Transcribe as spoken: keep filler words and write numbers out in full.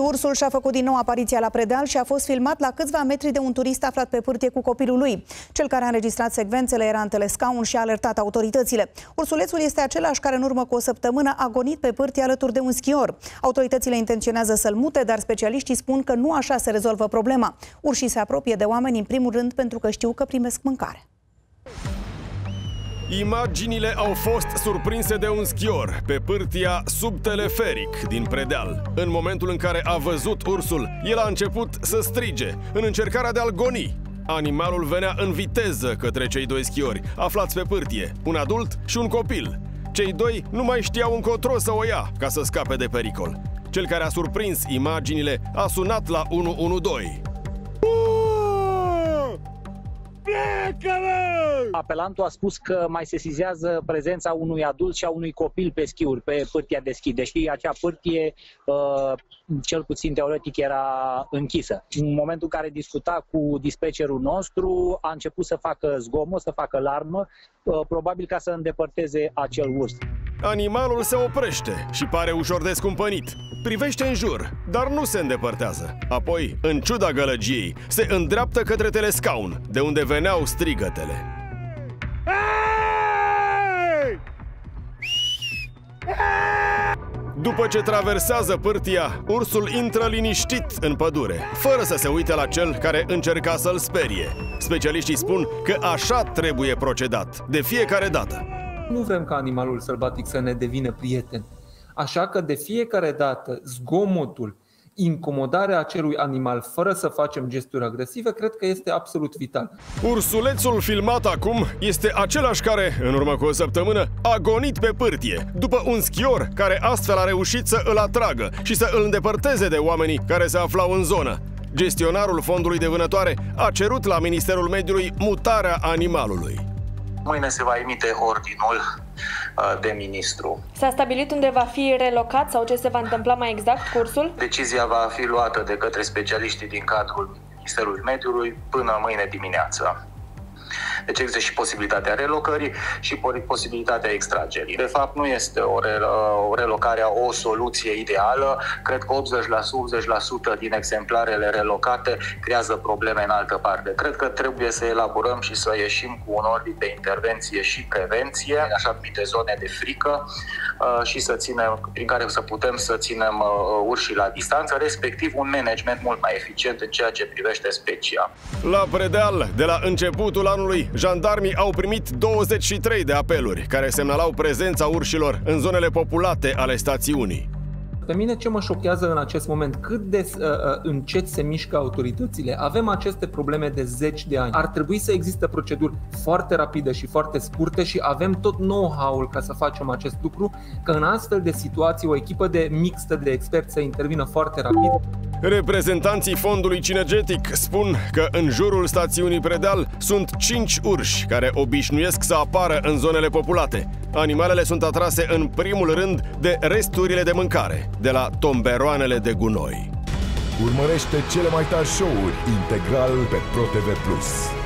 Ursul și-a făcut din nou apariția la Predeal și a fost filmat la câțiva metri de un turist aflat pe pârtie cu copilul lui. Cel care a înregistrat secvențele era în telescaun și a alertat autoritățile. Ursulețul este același care în urmă cu o săptămână a gonit pe pârtie alături de un schior. Autoritățile intenționează să-l mute, dar specialiștii spun că nu așa se rezolvă problema. Urșii se apropie de oameni în primul rând pentru că știu că primesc mâncare. Imaginile au fost surprinse de un schior pe pârtia sub teleferic din Predeal. În momentul în care a văzut ursul, el a început să strige în încercarea de a-l goni. Animalul venea în viteză către cei doi schiori aflați pe pârtie, un adult și un copil. Cei doi nu mai știau încotro să o ia ca să scape de pericol. Cel care a surprins imaginile a sunat la unu unu doi. Apelantul a spus că mai sesizează prezența unui adult și a unui copil pe schiuri, pe pârtia deschisă, deși acea pârtie, cel puțin teoretic, era închisă. În momentul în care discuta cu dispecerul nostru, a început să facă zgomot, să facă larmă, probabil ca să îndepărteze acel urs. Animalul se oprește și pare ușor descumpănit. Privește în jur, dar nu se îndepărtează. Apoi, în ciuda gălăgiei, se îndreaptă către telescaun, de unde veneau strigătele. Hey! Hey! După ce traversează pârtia, ursul intră liniștit în pădure, fără să se uite la cel care încerca să-l sperie. Specialiștii spun că așa trebuie procedat, de fiecare dată. Nu vrem ca animalul sălbatic să ne devină prieten. Așa că de fiecare dată zgomotul, incomodarea acelui animal fără să facem gesturi agresive, cred că este absolut vital. Ursulețul filmat acum este același care, în urmă cu o săptămână, a gonit pe pârtie, după un schior care astfel a reușit să îl atragă și să îl îndepărteze de oamenii care se aflau în zonă. Gestionarul fondului de vânătoare a cerut la Ministerul Mediului mutarea animalului. Mâine se va emite ordinul de ministru. S-a stabilit unde va fi relocat sau ce se va întâmpla mai exact cu ursul? Decizia va fi luată de către specialiștii din cadrul Ministerului Mediului până mâine dimineață. Deci există și posibilitatea relocării și posibilitatea extragerii. De fapt, nu este o, rel o relocare o soluție ideală. Cred că optzeci la sută din exemplarele relocate creează probleme în altă parte. Cred că trebuie să elaborăm și să ieșim cu un ordin de intervenție și prevenție, așa numite zone de frică, și să ținem, prin care să putem să ținem urșii la distanță, respectiv un management mult mai eficient în ceea ce privește specia. La Predeal, de la începutul anului, jandarmii au primit douăzeci și trei de apeluri care semnalau prezența urșilor în zonele populate ale stațiunii. Pe mine ce mă șochează în acest moment? Cât de uh, încet se mișcă autoritățile? Avem aceste probleme de zeci de ani. Ar trebui să existe proceduri foarte rapide și foarte scurte și avem tot know-how-ul ca să facem acest lucru, că în astfel de situații o echipă de mixtă de experți să intervină foarte rapid. Reprezentanții fondului cinegetic spun că în jurul stațiunii Predeal sunt cinci urși care obișnuiesc să apară în zonele populate. Animalele sunt atrase în primul rând de resturile de mâncare, de la tomberoanele de gunoi. Urmărește cele mai tari show-uri integral pe ProTV Plus.